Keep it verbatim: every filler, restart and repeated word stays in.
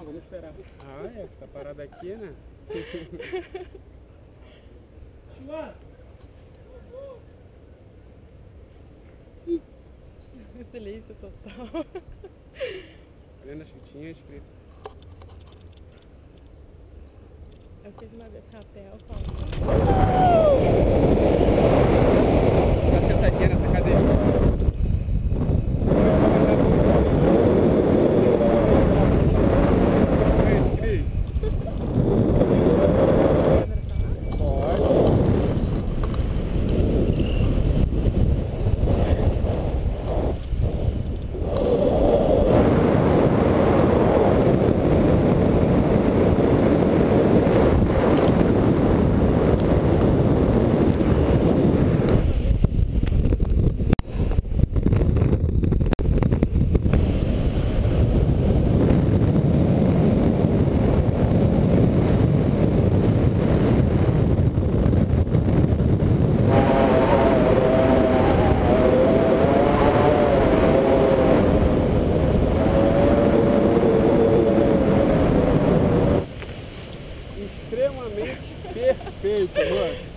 Não, vamos esperar. Ah, é, tá parada aqui, né? Chuan! Silêncio total. Olhando as chutinhas, escrito. Eu fiz uma vez rapel, falando. Extremamente perfeito, mano.